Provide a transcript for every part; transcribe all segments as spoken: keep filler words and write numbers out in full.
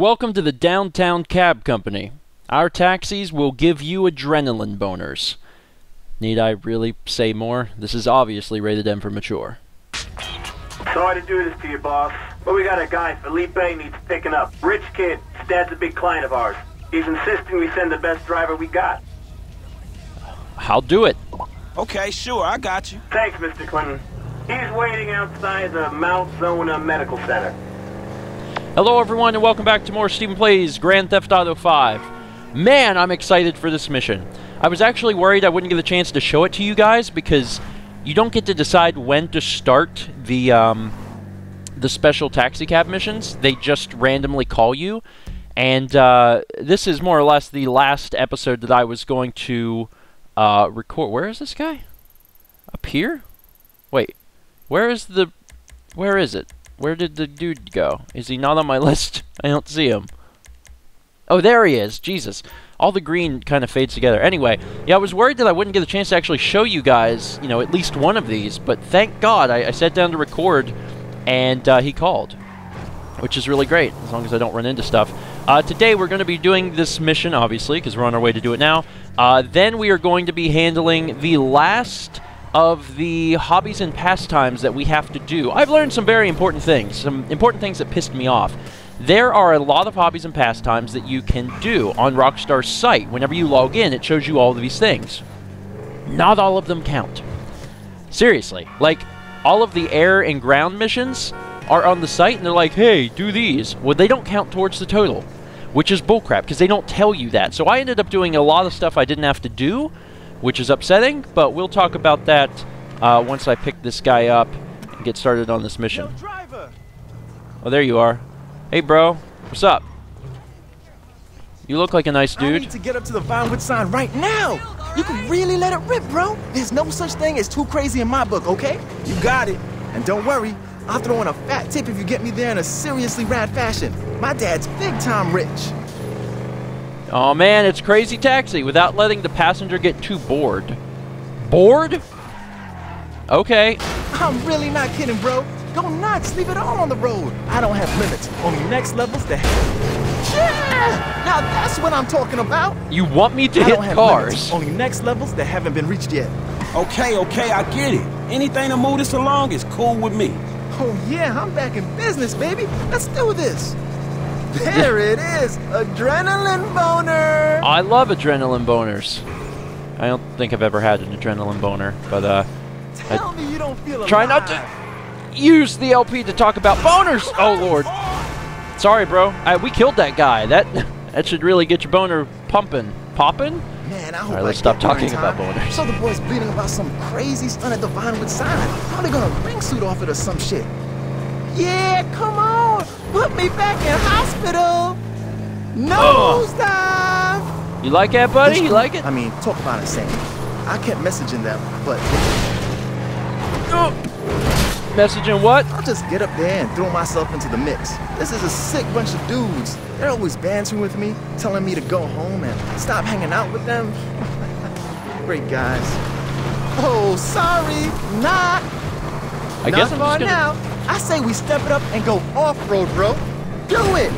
Welcome to the Downtown Cab Company. Our taxis will give you adrenaline boners. Need I really say more? This is obviously rated M for mature. Sorry to do this to you, boss, but we got a guy Felipe needs picking up. Rich kid, his dad's a big client of ours. He's insisting we send the best driver we got. I'll do it. Okay, sure, I got you. Thanks, Mister Clinton. He's waiting outside the Malzona Medical Center. Hello everyone and welcome back to more StephenPlays Grand Theft Auto five. Man, I'm excited for this mission. I was actually worried I wouldn't get a chance to show it to you guys because you don't get to decide when to start the um, the special taxicab missions. They just randomly call you. And uh, this is more or less the last episode that I was going to uh, record. Where is this guy? Up here? Wait, where is the... where is it? Where did the dude go? Is he not on my list? I don't see him. Oh, there he is. Jesus. All the green kind of fades together. Anyway, yeah, I was worried that I wouldn't get a chance to actually show you guys, you know, at least one of these, but thank God I, I sat down to record, and uh, he called, which is really great, as long as I don't run into stuff. Uh, today we're going to be doing this mission, obviously, because we're on our way to do it now. Uh, then we are going to be handling the last of the hobbies and pastimes that we have to do. I've learned some very important things, some important things that pissed me off. There are a lot of hobbies and pastimes that you can do on Rockstar's site. Whenever you log in, it shows you all of these things. Not all of them count. Seriously, like, all of the air and ground missions are on the site, and they're like, hey, do these. Well, they don't count towards the total, which is bullcrap, because they don't tell you that. So I ended up doing a lot of stuff I didn't have to do, which is upsetting, but we'll talk about that uh, once I pick this guy up and get started on this mission. Oh, there you are. Hey, bro. What's up? You look like a nice dude. I need to get up to the Vinewood sign right now. You can really let it rip, bro. There's no such thing as too crazy in my book, okay? You got it. And don't worry, I'll throw in a fat tip if you get me there in a seriously rad fashion. My dad's big-time rich. Oh, man, it's Crazy Taxi without letting the passenger get too bored. Bored? Okay. I'm really not kidding, bro. Go nuts, leave it all on the road. I don't have limits. Only next level's the hell. Yeah! Now that's what I'm talking about. You want me to I hit don't have cars? Limits. Only next levels that haven't been reached yet. Okay, okay, I get it. Anything to move this along is cool with me. Oh yeah, I'm back in business, baby. Let's do this. There it is, adrenaline boner. I love adrenaline boners. I don't think I've ever had an adrenaline boner, but uh. Tell I me you don't feel alive. Try not to. Use the L P to talk about boners. Oh Lord, sorry, bro. I, we killed that guy. That that should really get your boner pumping, popping. Man, I hope. All right, let's I stop talking about boners. So the boy's bleeding about some crazy stunt at the Vinewood sign. How they gonna ring suit off it or some shit? Yeah, come on, put me back in hospital. No stop. You like that, buddy? It's you cool. Like it? I mean, talk about insane. I kept messaging them, but. Oh. Messaging what? I'll just get up there and throw myself into the mix. This is a sick bunch of dudes. They're always bantering with me, telling me to go home and stop hanging out with them. Great guys. Oh, sorry, not. I guess I'm just gonna... now. I say we step it up and go off-road, bro. Do it.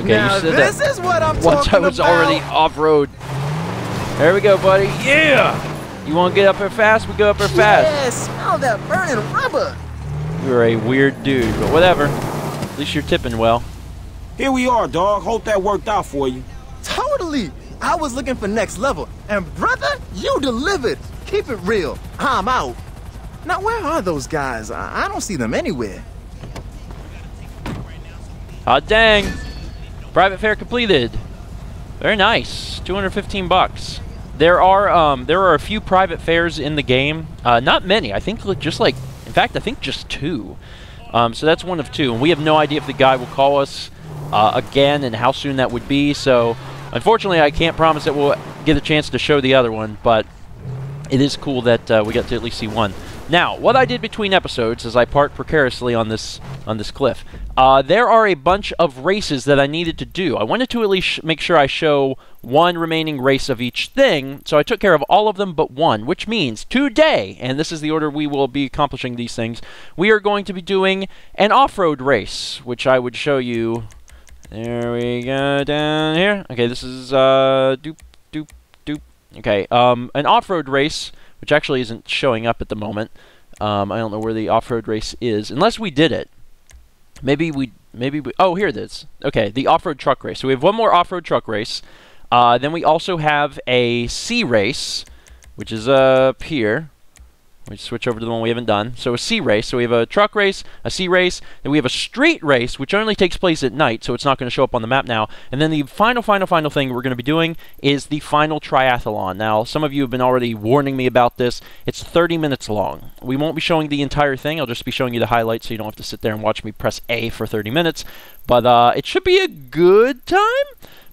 Okay, now, you said this that is what I'm once talking I was about. Already off-road. There we go, buddy. Yeah. You want to get up here fast? We go up here fast. Yeah, smell that burning rubber. You're a weird dude, but whatever. At least you're tipping well. Here we are, dog. Hope that worked out for you. Totally. I was looking for next level, and brother, you delivered. Keep it real. I'm out. Now, where are those guys? I, I don't see them anywhere. Ah, dang. Private fare completed. Very nice. two hundred fifteen bucks. There are um, there are a few private fares in the game. Uh, not many. I think just like... In fact, I think just two. Um, so that's one of two. And we have no idea if the guy will call us uh, again and how soon that would be. So, unfortunately, I can't promise that we'll get a chance to show the other one. But it is cool that uh, we got to at least see one. Now, what I did between episodes is I parked precariously on this on this cliff. Uh, there are a bunch of races that I needed to do. I wanted to at least sh make sure I show one remaining race of each thing, so I took care of all of them but one, which means today, and this is the order we will be accomplishing these things, we are going to be doing an off-road race, which I would show you There we go, down here. Okay, this is, uh, doop, doop, doop. Okay, um, an off-road race, which actually isn't showing up at the moment. Um, I don't know where the off-road race is, unless we did it. Maybe we, maybe we, oh, here it is. Okay, the off-road truck race. So we have one more off-road truck race. Uh, then we also have a sea race, which is up here. We switch over to the one we haven't done. So a sea race. So we have a truck race, a sea race, then we have a street race, which only takes place at night, so it's not going to show up on the map now. And then the final, final, final thing we're going to be doing is the final triathlon. Now, some of you have been already warning me about this. It's thirty minutes long. We won't be showing the entire thing. I'll just be showing you the highlights so you don't have to sit there and watch me press A for thirty minutes. But uh, it should be a good time.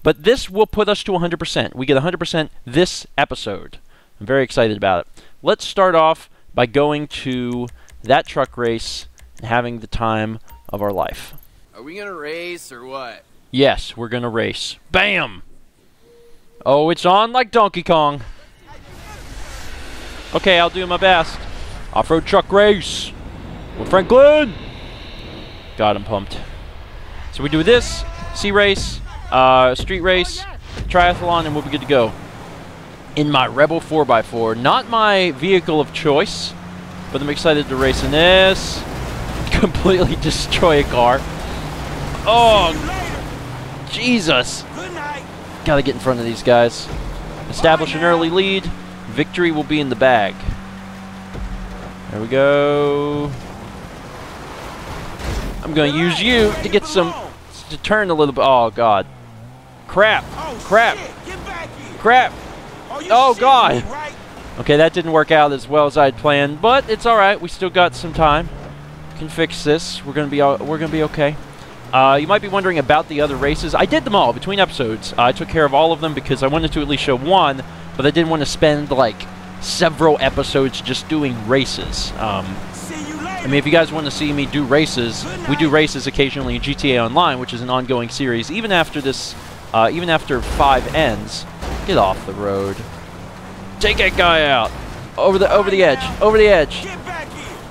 But this will put us to one hundred percent. We get one hundred percent this episode. I'm very excited about it. Let's start off by going to that truck race and having the time of our life. Are we gonna race or what? Yes, we're gonna race. Bam! Oh, it's on like Donkey Kong. Okay, I'll do my best. Off-road truck race with Franklin. God, I'm pumped. So we do this, sea race, uh, street race, triathlon, and we'll be good to go. In my Rebel four by four, not my vehicle of choice, but I'm excited to race in this. Completely destroy a car. Oh, Jesus. Gotta get in front of these guys. Establish an early lead. Victory will be in the bag. There we go. I'm gonna use you to get some, to turn a little bit. Oh, God. Crap. Crap. Crap. Oh, God. Okay, that didn't work out as well as I'd planned, but it's all right. We still got some time. We can fix this. We're gonna be all, we're gonna be okay. Uh, you might be wondering about the other races. I did them all between episodes. Uh, I took care of all of them because I wanted to at least show one, but I didn't want to spend like several episodes just doing races. Um, I mean, if you guys want to see me do races, we do races occasionally in G T A Online, which is an ongoing series, even after this, uh, even after five ends. Get off the road. Take that guy out. Over the over the edge. Over the edge.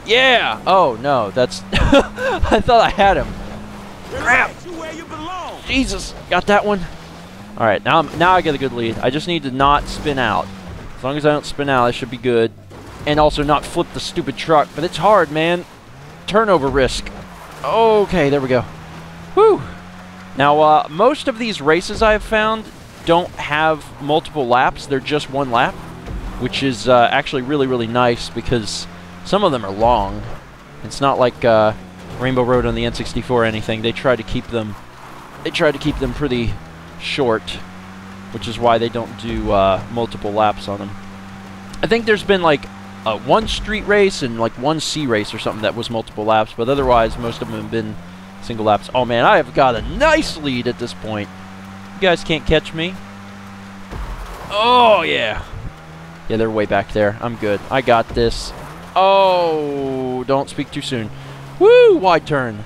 Yeah. Oh no, that's I thought I had him. Crap. Jesus, got that one. All right, now I'm, now I get a good lead. I just need to not spin out. As long as I don't spin out, I should be good. And also not flip the stupid truck, but it's hard, man. Turnover risk. Okay, there we go. Whew. Now, uh, most of these races I've found don't have multiple laps, they're just one lap, which is uh, actually really, really nice because some of them are long. It's not like uh, Rainbow Road on the N sixty-four or anything. They try to keep them, they try to keep them pretty short, which is why they don't do uh, multiple laps on them. I think there's been like uh, one street race and like one sea race or something that was multiple laps, but otherwise most of them have been single laps. Oh man, I have got a nice lead at this point. You guys can't catch me. Oh yeah, yeah, they're way back there. I'm good. I got this. Oh, don't speak too soon. Woo, wide turn.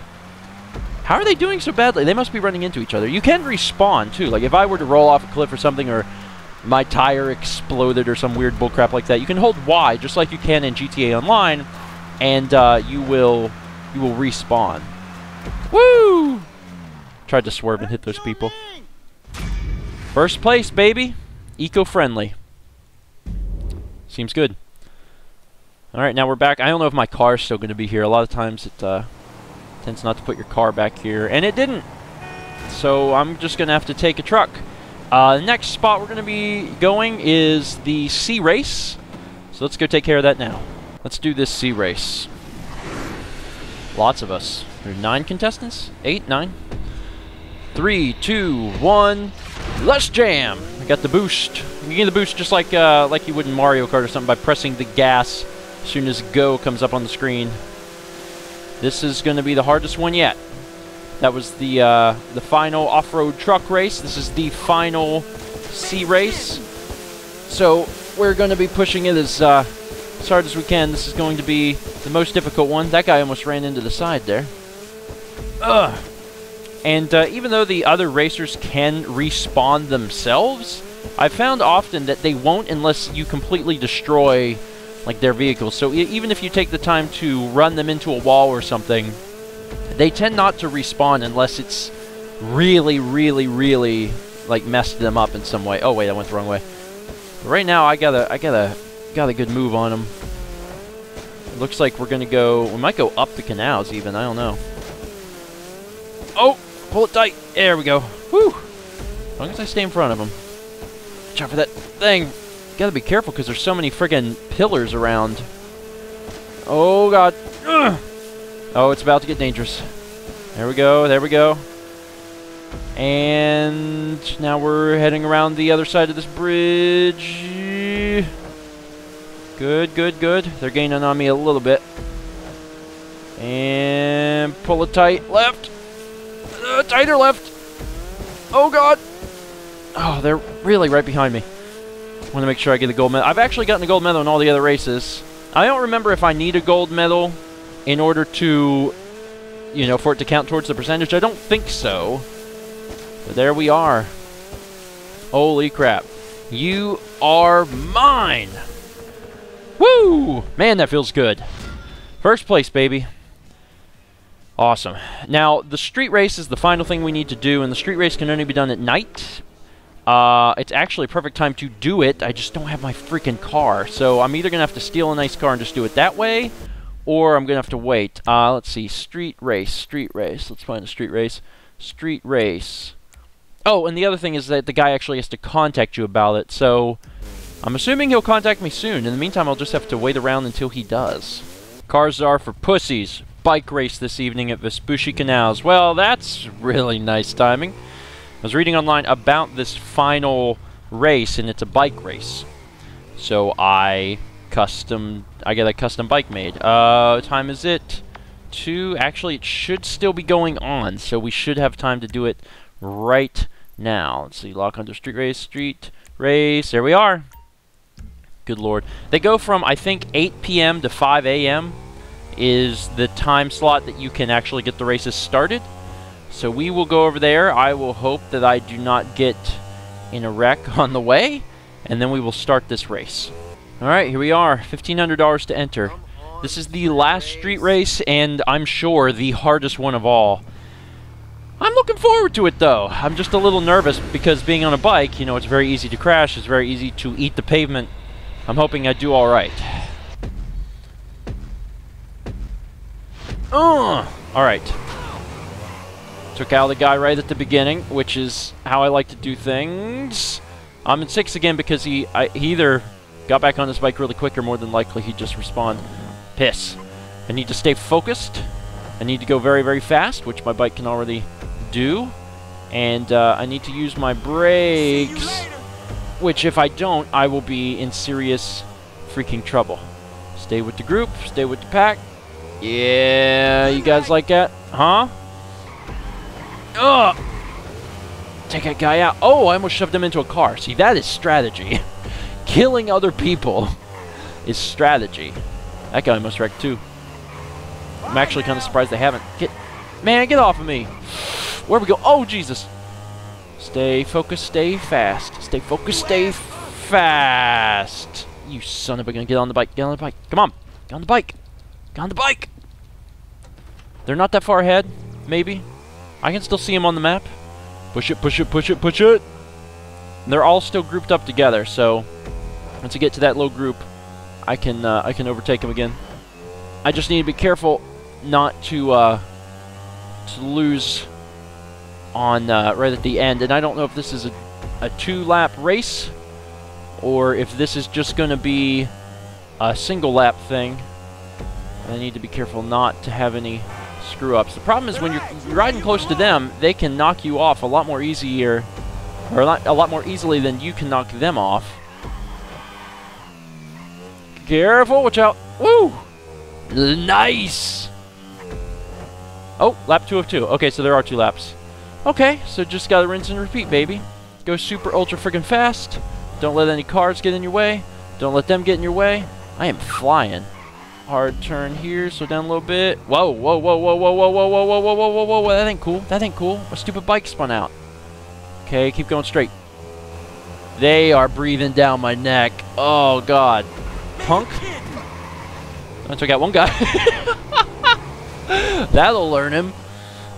How are they doing so badly? They must be running into each other. You can respawn too. Like if I were to roll off a cliff or something, or my tire exploded or some weird bullcrap like that, you can hold Y just like you can in G T A Online, and uh, you will you will respawn. Woo! Tried to swerve and hit those people. First place, baby. Eco-friendly. Seems good. Alright, now we're back. I don't know if my car's still going to be here. A lot of times it uh, tends not to put your car back here. And it didn't. So I'm just going to have to take a truck. Uh, the next spot we're going to be going is the sea race. So let's go take care of that now. Let's do this sea race. Lots of us. There are nine contestants? Eight? Nine? Three, two, one... Let's jam! I got the boost. You can get the boost just like uh, like you would in Mario Kart or something by pressing the gas as soon as go comes up on the screen. This is going to be the hardest one yet. That was the uh, the final off-road truck race. This is the final sea race. So we're going to be pushing it as, uh, as hard as we can. This is going to be the most difficult one. That guy almost ran into the side there. Ugh! And uh, even though the other racers can respawn themselves, I've found often that they won't unless you completely destroy like their vehicles. So e even if you take the time to run them into a wall or something, they tend not to respawn unless it's really, really, really, like, messed them up in some way. Oh, wait, I went the wrong way. But right now, I got a, I got a, got a good move on them. It looks like we're gonna go, we might go up the canals even, I don't know. Oh, pull it tight. There we go. Whew. As long as I stay in front of them. Watch out for that thing. Gotta be careful because there's so many friggin' pillars around. Oh, God. Ugh. Oh, it's about to get dangerous. There we go. There we go. And now we're heading around the other side of this bridge. Good, good, good. They're gaining on me a little bit. And pull it tight. Left. Uh, tighter left. Oh, God. Oh, they're really right behind me. I want to make sure I get a gold medal. I've actually gotten a gold medal in all the other races. I don't remember if I need a gold medal in order to, you know, for it to count towards the percentage. I don't think so. But there we are. Holy crap. You are mine! Woo! Man, that feels good. First place, baby. Awesome. Now, the street race is the final thing we need to do, and the street race can only be done at night. Uh, it's actually a perfect time to do it. I just don't have my freaking car, so I'm either going to have to steal a nice car and just do it that way, or I'm going to have to wait. Uh, let's see. Street race. Street race. Let's find a street race. Street race. Oh, and the other thing is that the guy actually has to contact you about it, so I'm assuming he'll contact me soon. In the meantime, I'll just have to wait around until he does. Cars are for pussies. Bike race this evening at Vespucci Canals. Well, that's really nice timing. I was reading online about this final race, and it's a bike race. So I custom, I got a custom bike made. Uh, what time is it? Two. Actually, it should still be going on, so we should have time to do it right now. Let's see. Lockhunter Street Race. Street Race. There we are. Good Lord. They go from, I think, eight P M to five A M is the time slot that you can actually get the races started. So we will go over there. I will hope that I do not get in a wreck on the way, and then we will start this race. Alright, here we are. fifteen hundred dollars to enter. This is the last street race, and I'm sure the hardest one of all. I'm looking forward to it, though. I'm just a little nervous because being on a bike, you know, it's very easy to crash. It's very easy to eat the pavement. I'm hoping I do alright. Uh, Alright. Took out the guy right at the beginning, which is how I like to do things. I'm in sixth again because he, I, he either got back on his bike really quick or more than likely he just responded. Piss. I need to stay focused. I need to go very, very fast, which my bike can already do. And uh, I need to use my brakes, which if I don't, I will be in serious freaking trouble. Stay with the group. Stay with the pack. Yeah, you guys like that? Huh? Ugh! Take that guy out. Oh, I almost shoved him into a car. See, that is strategy. Killing other people is strategy. That guy almost wrecked, too. I'm actually kind of surprised they haven't. Get, man, get off of me. Where we go? Oh, Jesus. Stay focused, stay fast. Stay focused, stay fast. You son of a gun. Get on the bike, get on the bike. Come on, get on the bike. Get on the bike! They're not that far ahead, maybe. I can still see them on the map. Push it, push it, push it, push it! And they're all still grouped up together, so once I get to that low group, I can uh, I can overtake them again. I just need to be careful not to uh, to lose on uh, right at the end. And I don't know if this is a, a two-lap race or if this is just going to be a single-lap thing. I need to be careful not to have any screw-ups. The problem is when you're riding close to them, they can knock you off a lot more easier, or a lot, a lot more easily than you can knock them off. Careful, watch out. Woo! Nice! Oh, lap two of two. Okay, so there are two laps. Okay, so just gotta rinse and repeat, baby. Go super ultra friggin' fast. Don't let any cars get in your way. Don't let them get in your way. I am flying. Hard turn here, slow down a little bit. Whoa, whoa, whoa, whoa, whoa, whoa, whoa, whoa, whoa, whoa, whoa, whoa, whoa, whoa, that ain't cool. That ain't cool. My stupid bike spun out. Okay, keep going straight. They are breathing down my neck. Oh, God. Punk. I took out one guy. That'll learn him.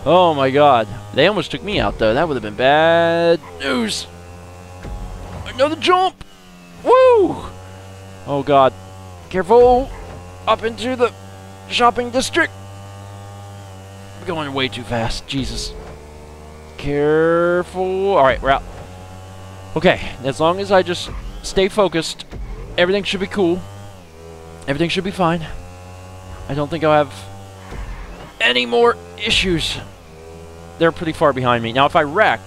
Oh my god. They almost took me out though. That would have been bad news. Another jump. Woo! Oh god. Careful. Up into the shopping district. We're going way too fast. Jesus. Careful. Alright, we're out. Okay. As long as I just stay focused, everything should be cool. Everything should be fine. I don't think I'll have any more issues. They're pretty far behind me. Now if I wreck,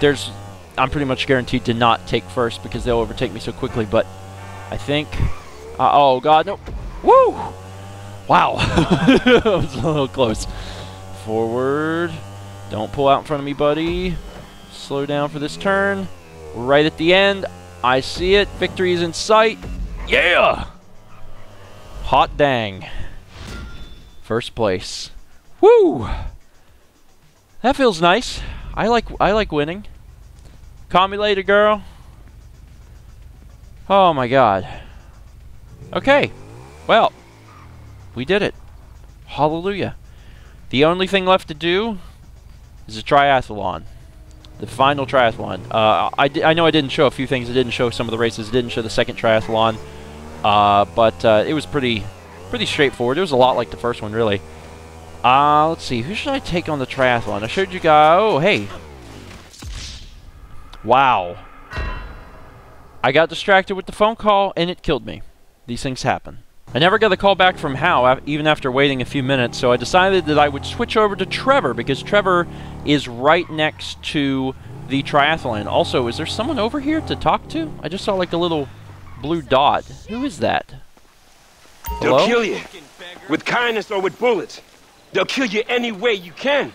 there's I'm pretty much guaranteed to not take first because they'll overtake me so quickly, but I think uh, oh god, no. Woo! Wow. It was a little close. Forward. Don't pull out in front of me, buddy. Slow down for this turn. Right at the end. I see it. Victory is in sight. Yeah! Hot dang. First place. Woo! That feels nice. I like I like winning. Call me later, girl. Oh my god. Okay. Well, we did it. Hallelujah. The only thing left to do is a triathlon. The final triathlon. Uh, I, di I know I didn't show a few things. I didn't show some of the races. I didn't show the second triathlon. Uh, but uh, it was pretty pretty straightforward. It was a lot like the first one, really. Uh, let's see. Who should I take on the triathlon? I showed you guys... Oh, hey. Wow. I got distracted with the phone call, and it killed me. These things happen. I never got a call back from Hal, even after waiting a few minutes, so I decided that I would switch over to Trevor, because Trevor is right next to the triathlon. Also, is there someone over here to talk to? I just saw, like, a little... blue dot. Who is that? Hello? They'll kill you. With kindness or with bullets. They'll kill you any way you can.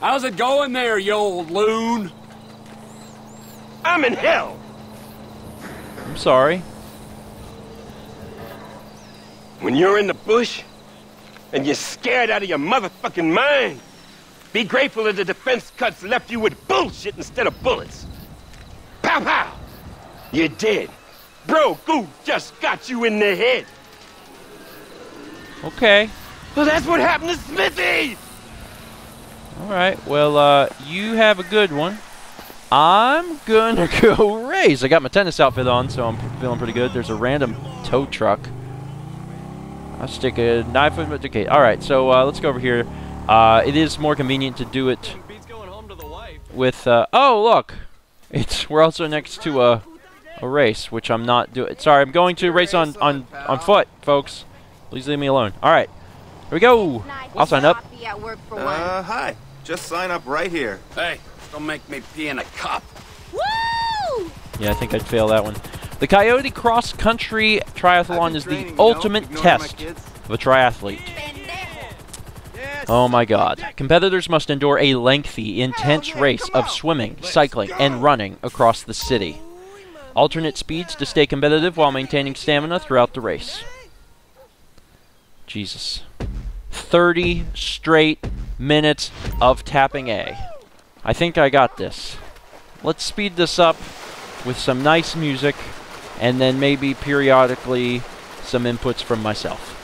How's it going there, you old loon? I'm in hell. I'm sorry. When you're in the bush and you're scared out of your motherfucking mind, be grateful that the defense cuts left you with bullshit instead of bullets. Pow pow! You're dead. Bro, goo just got you in the head. Okay. Well, that's what happened to Smithy! Alright, well, uh, you have a good one. I'm gonna go race. I got my tennis outfit on, so I'm feeling pretty good. There's a random tow truck. I'll stick a knife in my... Okay, alright, so uh, let's go over here. Uh, it is more convenient to do it with... Uh, oh, look! It's We're also next to... Uh, a race, which I'm not doing. Sorry, I'm going to race on, on, on foot, folks. Please leave me alone. All right. Here we go. I'll sign up. Uh, hi. Just sign up right here. Hey, don't make me pee in a cup. Woo! Yeah, I think I'd fail that one. The Coyote Cross-Country Triathlon is the ultimate test of a triathlete. Oh my god. Competitors must endure a lengthy, intense race of swimming, cycling, and running across the city. Alternate speeds to stay competitive while maintaining stamina throughout the race. Jesus. thirty straight minutes of tapping A. I think I got this. Let's speed this up with some nice music and then maybe periodically some inputs from myself.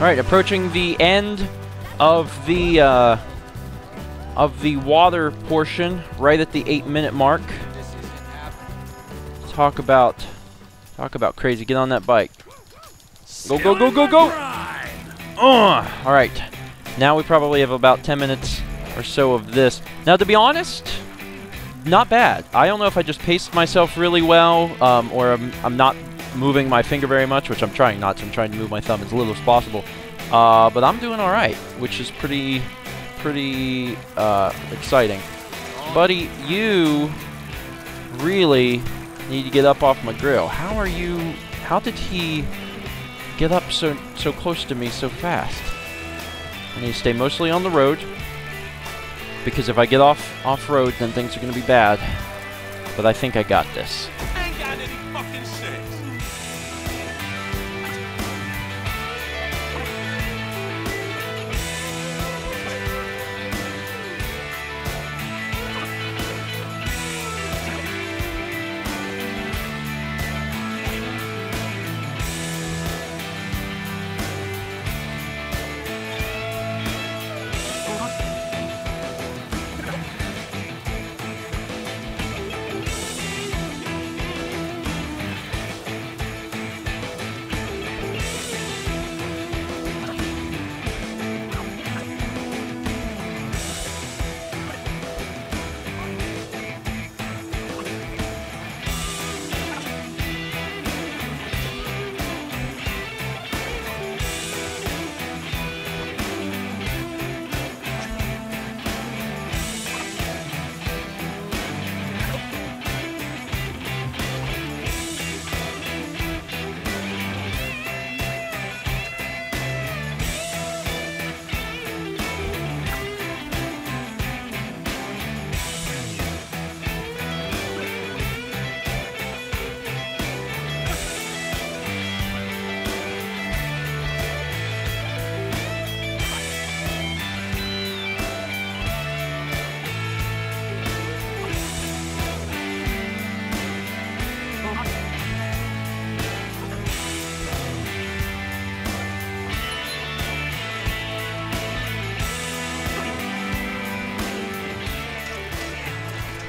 Alright, approaching the end of the uh, of the water portion, right at the eight minute mark. Talk about talk about crazy. Get on that bike. Go go go go go! Uh, Alright. Now we probably have about ten minutes or so of this. Now, to be honest, not bad. I don't know if I just paced myself really well, um, or I'm, I'm not moving my finger very much, which I'm trying not to. I'm trying to move my thumb as little as possible. Uh, but I'm doing all right, which is pretty, pretty uh, exciting. Buddy, you really need to get up off my grill. How are you... How did he get up so, so close to me so fast? I need to stay mostly on the road, because if I get off off-road, then things are going to be bad. But I think I got this. Ain't got any fucking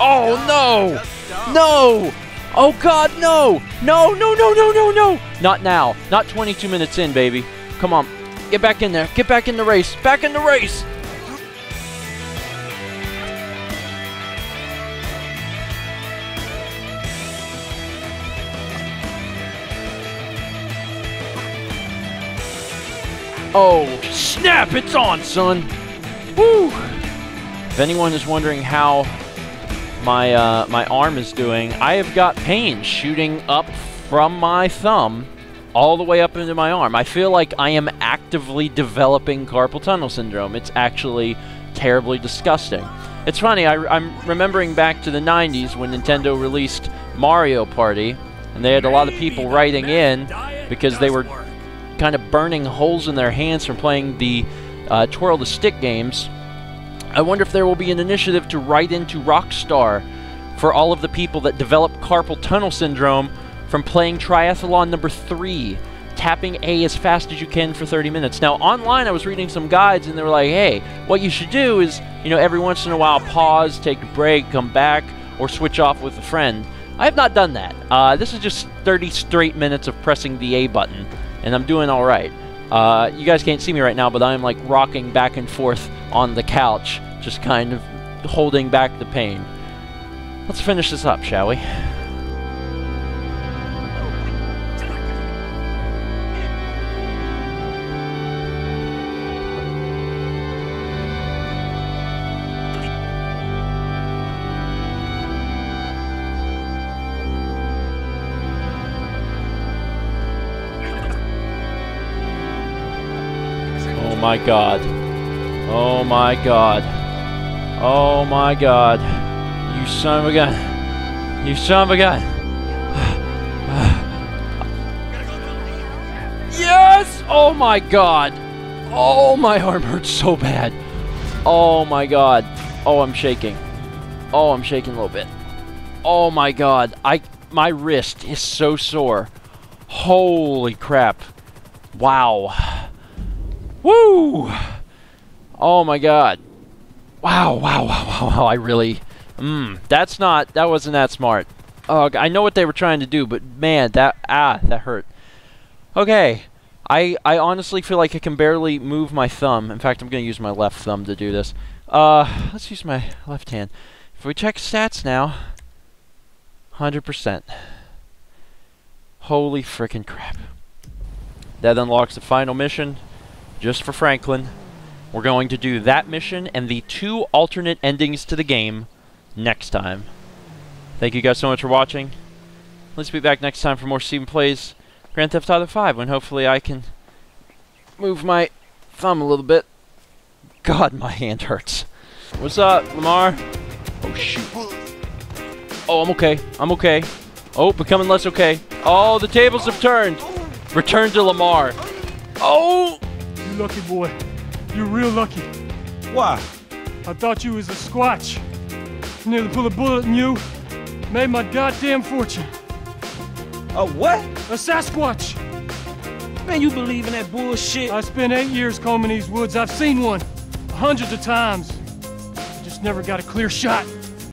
Oh no! No! Oh god, no! No, no, no, no, no, no! Not now. Not twenty-two minutes in, baby. Come on. Get back in there. Get back in the race. Back in the race! Oh, snap! It's on, son! Woo! If anyone is wondering how my uh, my arm is doing, I have got pain shooting up from my thumb all the way up into my arm. I feel like I am actively developing carpal tunnel syndrome. It's actually terribly disgusting. It's funny, I, I'm remembering back to the nineties when Nintendo released Mario Party, and they had a lot of people writing in because they were kind of burning holes in their hands from playing the uh, twirl the stick games. I wonder if there will be an initiative to write into Rockstar for all of the people that develop carpal tunnel syndrome from playing triathlon number three, tapping A as fast as you can for thirty minutes. Now, online I was reading some guides and they were like, hey, what you should do is, you know, every once in a while pause, take a break, come back, or switch off with a friend. I have not done that. Uh, this is just thirty straight minutes of pressing the A button, and I'm doing all right. Uh, you guys can't see me right now, but I'm like rocking back and forth on the couch, just kind of holding back the pain. Let's finish this up, shall we? Oh my god. Oh my god. Oh my god. You son of a gun. You son of a gun. Yes! Oh my god. Oh, my arm hurts so bad. Oh my god. Oh, I'm shaking. Oh, I'm shaking a little bit. Oh my god. I my wrist is so sore. Holy crap. Wow. Woo! Oh my god. Wow, wow, wow, wow, wow, I really... Mmm, that's not... That wasn't that smart. Uh, I know what they were trying to do, but man, that... Ah, that hurt. Okay. I, I honestly feel like I can barely move my thumb. In fact, I'm going to use my left thumb to do this. Uh, let's use my left hand. If we check stats now, one hundred percent. Holy frickin' crap. That unlocks the final mission, just for Franklin. We're going to do that mission and the two alternate endings to the game next time. Thank you guys so much for watching. Let's be back next time for more StephenPlays Grand Theft Auto five, when hopefully I can move my thumb a little bit. God, my hand hurts. What's up, Lamar? Oh, shoot. Oh, I'm okay. I'm okay. Oh, becoming less okay. Oh, the tables have turned. Return to Lamar. Oh! You lucky boy. You're real lucky. Why? I thought you was a squatch. Nearly pull a bullet in you. Made my goddamn fortune. A what? A Sasquatch. Man, you believe in that bullshit? I spent eight years combing these woods. I've seen one hundreds of times. Just never got a clear shot.